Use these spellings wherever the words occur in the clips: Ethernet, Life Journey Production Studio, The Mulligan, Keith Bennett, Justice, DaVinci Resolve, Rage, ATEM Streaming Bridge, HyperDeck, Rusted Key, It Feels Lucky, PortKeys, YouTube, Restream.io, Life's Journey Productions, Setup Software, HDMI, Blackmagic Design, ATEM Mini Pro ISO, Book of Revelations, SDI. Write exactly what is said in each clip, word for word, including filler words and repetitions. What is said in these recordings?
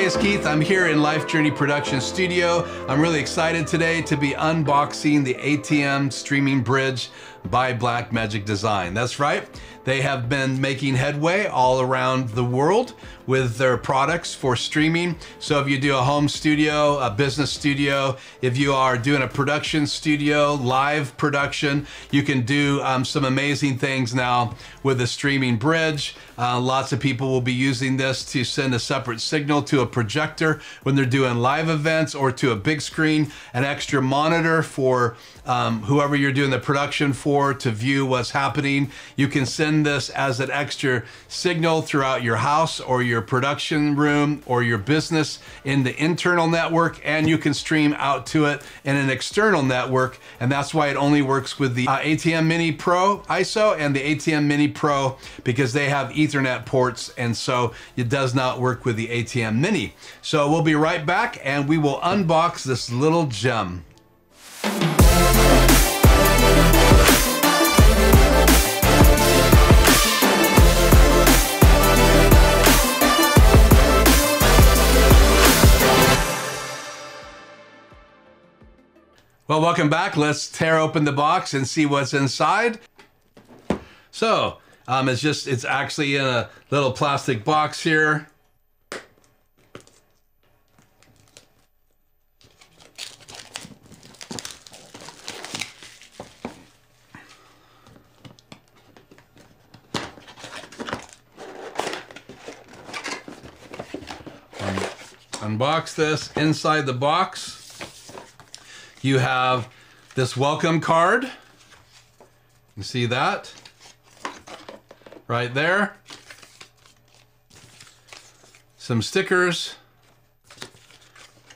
Hi, it's Keith. I'm here in Life Journey Production Studio. I'm really excited today to be unboxing the A T E M Streaming Bridge by Blackmagic Design. That's right. They have been making headway all around the world with their products for streaming. So if you do a home studio, a business studio, if you are doing a production studio, live production, you can do um, some amazing things now with the streaming bridge. Uh, lots of people will be using this to send a separate signal to a projector when they're doing live events or to a big screen, an extra monitor for um, whoever you're doing the production for to view what's happening. You can send this as an extra signal throughout your house or your production room or your business in the internal network, and you can stream out to it in an external network. And that's why it only works with the uh, A T E M Mini Pro I S O and the A T E M Mini Pro, because they have Ethernet ports, and so it does not work with the A T E M Mini. So we'll be right back and we will unbox this little gem. Well, welcome back. Let's tear open the box and see what's inside. So um, it's just, it's actually in a little plastic box here. Um, unbox this. Inside the box, you have this welcome card. You see that? Right there. Some stickers.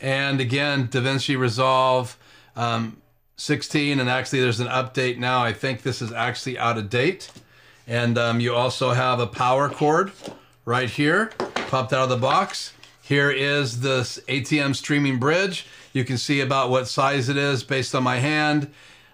And again, DaVinci Resolve um, sixteen, and actually there's an update now. I think this is actually out of date. And um, you also have a power cord right here, popped out of the box. Here is this A T E M streaming bridge. You can see about what size it is based on my hand.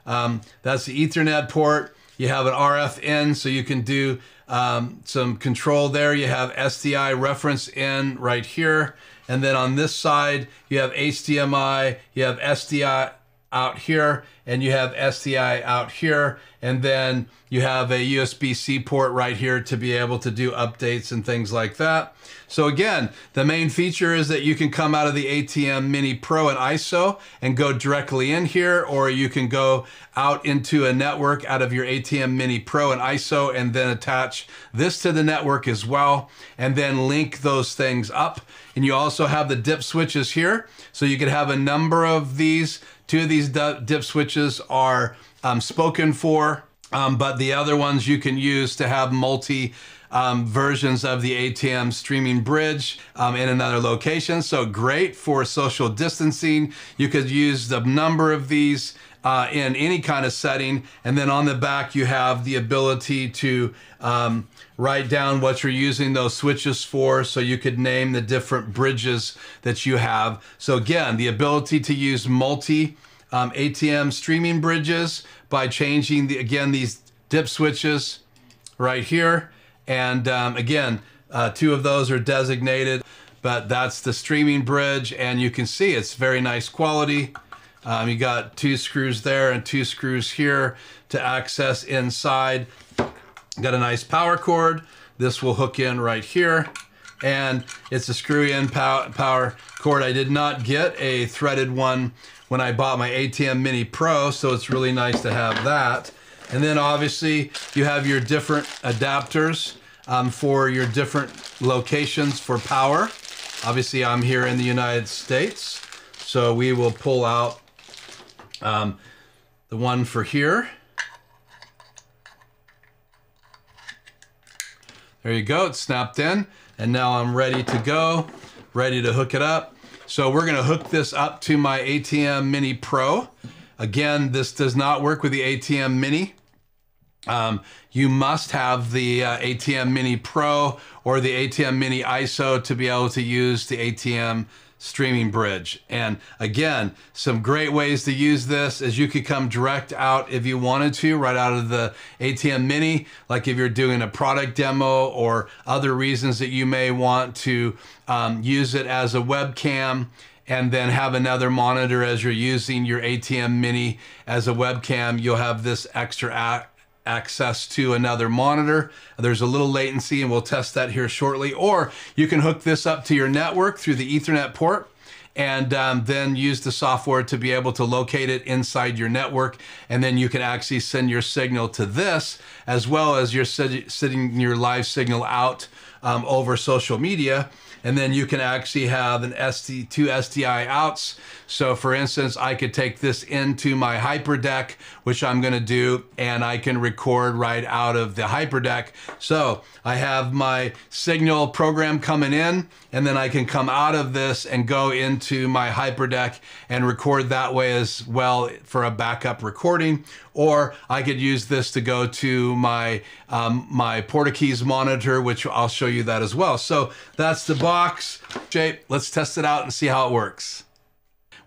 Um, that's the Ethernet port. You have an R F in, so you can do um, some control there. You have S D I reference in right here. And then on this side, you have H D M I, you have S D I out here, and you have S D I out here. And then you have a U S B C port right here to be able to do updates and things like that. So again, the main feature is that you can come out of the A T E M Mini Pro and I S O and go directly in here, or you can go out into a network out of your A T E M Mini Pro and I S O and then attach this to the network as well, and then link those things up. And you also have the dip switches here. So you could have a number of these. Two of these dip switches are um, spoken for, um, but the other ones you can use to have multi um, versions of the A T E M streaming bridge um, in another location. So great for social distancing. You could use the number of these uh, in any kind of setting. And then on the back, you have the ability to um, write down what you're using those switches for, so you could name the different bridges that you have. So again, the ability to use multi um, A T E M streaming bridges by changing, the, again, these dip switches right here. And um, again, uh, two of those are designated, but that's the streaming bridge. And you can see it's very nice quality. Um, you got two screws there and two screws here to access inside. Got a nice power cord. This will hook in right here, and it's a screw-in pow power cord. I did not get a threaded one when I bought my A T E M Mini Pro, so it's really nice to have that. And then obviously you have your different adapters um, for your different locations for power. Obviously I'm here in the United States, so we will pull out um, the one for here. There you go, it's snapped in, and now I'm ready to go, ready to hook it up. So we're gonna hook this up to my A T E M Mini Pro. Again, this does not work with the A T E M Mini. Um, you must have the uh, A T E M Mini Pro or the A T E M Mini I S O to be able to use the A T E M Streaming Bridge. And again, some great ways to use this is you could come direct out if you wanted to, right out of the A T E M Mini, like if you're doing a product demo or other reasons that you may want to um, use it as a webcam, and then have another monitor as you're using your A T E M Mini as a webcam. You'll have this extra app access to another monitor. There's a little latency and we'll test that here shortly. Or you can hook this up to your network through the Ethernet port and um, then use the software to be able to locate it inside your network. And then you can actually send your signal to this as well as you're sending your live signal out um, over social media. And then you can actually have an S D, two S D I outs. So for instance, I could take this into my HyperDeck, which I'm gonna do, and I can record right out of the HyperDeck. So I have my signal program coming in, and then I can come out of this and go into my HyperDeck and record that way as well for a backup recording. Or I could use this to go to my, um, my PortKeys monitor, which I'll show you that as well. So that's the box shape. Let's test it out and see how it works.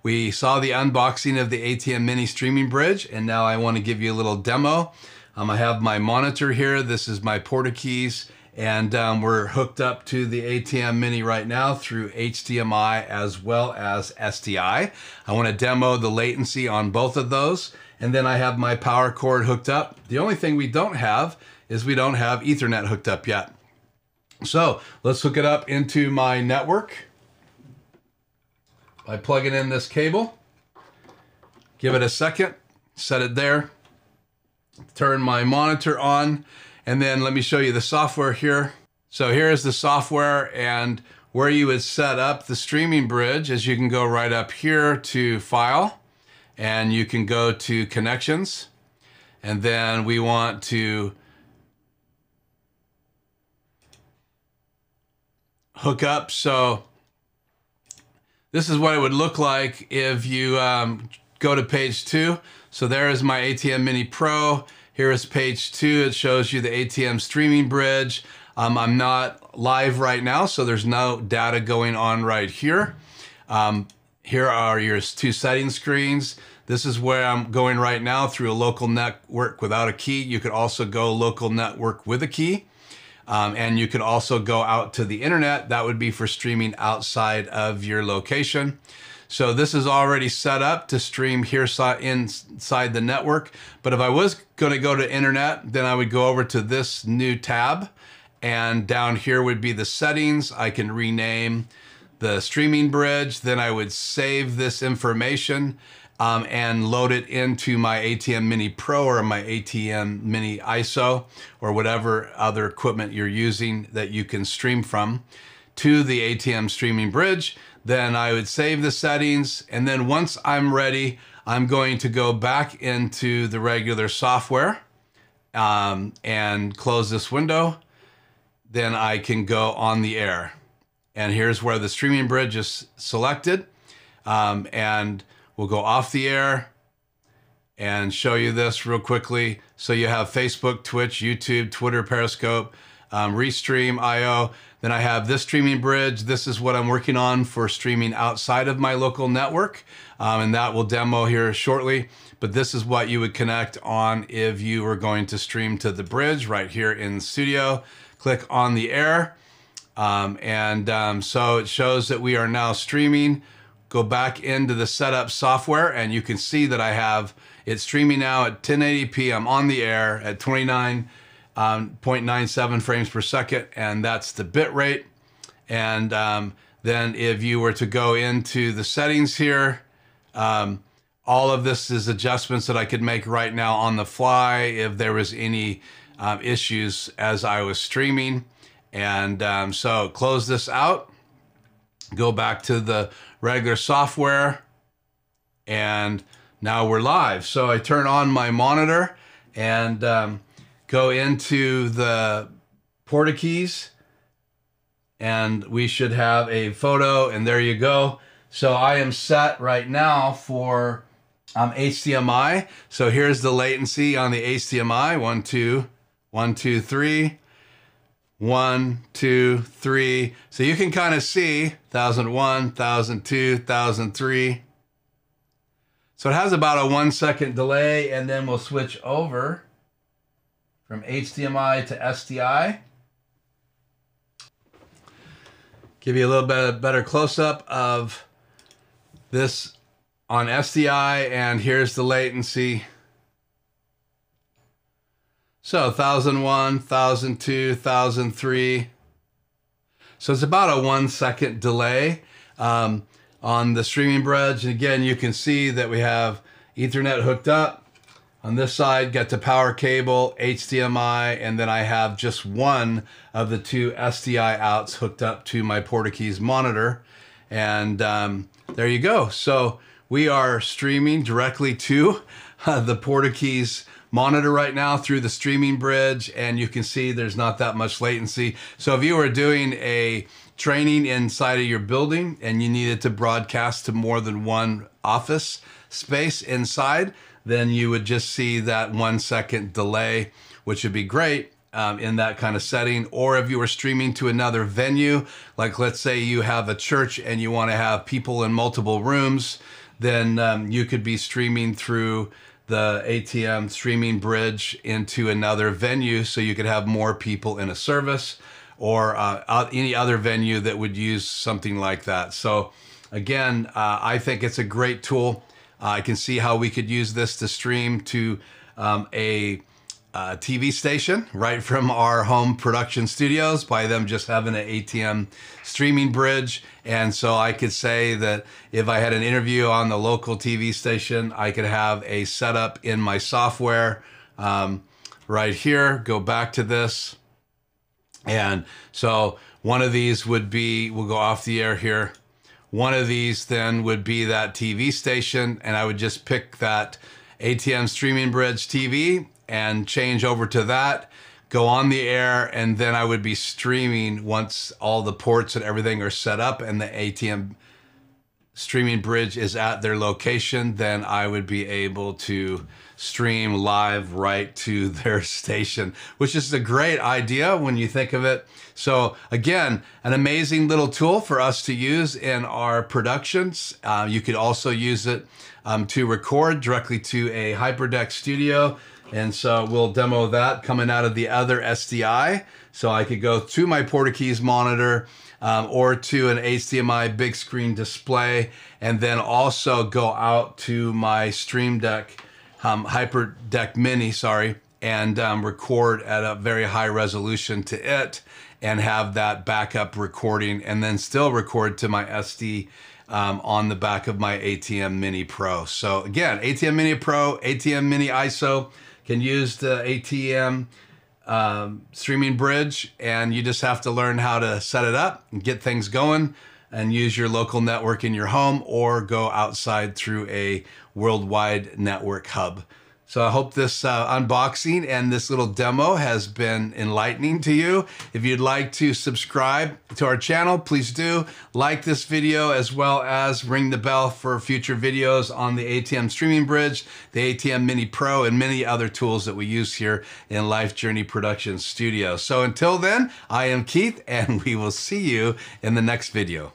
We saw the unboxing of the A T E M Mini Streaming Bridge, and now I want to give you a little demo. Um, I have my monitor here. This is my PortKeys, and um, we're hooked up to the A T E M Mini right now through H D M I as well as S D I. I want to demo the latency on both of those, and then I have my power cord hooked up. The only thing we don't have is we don't have Ethernet hooked up yet. So let's hook it up into my network by plugging in this cable. Give it a second, set it there, turn my monitor on, and then let me show you the software here. So here is the software, and where you would set up the streaming bridge is you can go right up here to File, and you can go to Connections, and then we want to hook up. So this is what it would look like if you um, go to page two. So there is my A T E M Mini Pro. Here is page two. It shows you the A T E M Streaming Bridge. Um, I'm not live right now, so there's no data going on right here. Um, here are your two setting screens. This is where I'm going right now through a local network without a key. You could also go local network with a key. Um, and you could also go out to the internet. That would be for streaming outside of your location. So this is already set up to stream here inside the network. But if I was going to go to internet, then I would go over to this new tab. And down here would be the settings. I can rename the streaming bridge. Then I would save this information um, and load it into my A T E M Mini Pro or my A T E M Mini I S O or whatever other equipment you're using that you can stream from to the A T E M streaming bridge. Then I would save the settings. And then once I'm ready, I'm going to go back into the regular software um, and close this window. Then I can go on the air. And here's where the streaming bridge is selected. Um, and we'll go off the air and show you this real quickly. So you have Facebook, Twitch, YouTube, Twitter, Periscope, um, Restream dot I O. Then I have this streaming bridge. This is what I'm working on for streaming outside of my local network. Um, and that will demo here shortly. But this is what you would connect on if you were going to stream to the bridge right here in the studio. Click on the air. Um, and um, so it shows that we are now streaming. Go back into the setup software and you can see that I have it streaming now at ten eighty p. I'm on the air at twenty-nine point nine seven um, frames per second, and that's the bit rate. And um, then if you were to go into the settings here, um, all of this is adjustments that I could make right now on the fly if there was any um, issues as I was streaming. And um, so close this out, go back to the regular software, and now we're live. So I turn on my monitor and um, go into the PortKeys, and we should have a photo, and there you go. So I am set right now for um, H D M I. So here's the latency on the H D M I, one, two, one, two, three. One, two, three. So you can kind of see one thousand one, one thousand two, one thousand three. So it has about a one second delay, and then we'll switch over from H D M I to S D I. Give you a little bit better close up of this on S D I, and here's the latency. So one thousand one, one thousand two, one thousand three. So it's about a one second delay um, on the streaming bridge. And again, you can see that we have Ethernet hooked up. On this side, got the power cable, H D M I, and then I have just one of the two S D I outs hooked up to my PortKeys monitor. And um, there you go. So we are streaming directly to uh, the PortKeys monitor right now through the streaming bridge, and you can see there's not that much latency. So if you were doing a training inside of your building and you needed to broadcast to more than one office space inside, then you would just see that one second delay, which would be great um, in that kind of setting. Or if you were streaming to another venue, like let's say you have a church and you want to have people in multiple rooms, then um, you could be streaming through the A T E M streaming bridge into another venue, so you could have more people in a service or uh, any other venue that would use something like that. So again, uh, I think it's a great tool. I can see how we could use this to stream to um, a, a T V station right from our home production studios by them just having an A T E M streaming bridge. And so I could say that if I had an interview on the local T V station, I could have a setup in my software um, right here, go back to this. And so one of these would be, we'll go off the air here. One of these then would be that T V station, and I would just pick that A T E M Streaming Bridge T V and change over to that, go on the air, and then I would be streaming once all the ports and everything are set up and the A T E M Streaming Bridge is at their location, then I would be able to stream live right to their station, which is a great idea when you think of it. So again, an amazing little tool for us to use in our productions. Uh, you could also use it um, to record directly to a Hyperdeck studio. And so we'll demo that coming out of the other S D I. So I could go to my PortKeys monitor um, or to an H D M I big screen display, and then also go out to my Stream Deck, um, Hyperdeck Mini, sorry, and um, record at a very high resolution to it and have that backup recording, and then still record to my S D Um, on the back of my A T E M Mini Pro. So again, A T E M Mini Pro, A T E M Mini I S O, can use the A T E M um, streaming bridge, and you just have to learn how to set it up and get things going and use your local network in your home or go outside through a worldwide network hub. So I hope this uh, unboxing and this little demo has been enlightening to you. If you'd like to subscribe to our channel, please do. Like this video, as well as ring the bell for future videos on the A T E M Streaming Bridge, the A T E M Mini Pro, and many other tools that we use here in Life Journey Productions Studio. So until then, I am Keith, and we will see you in the next video.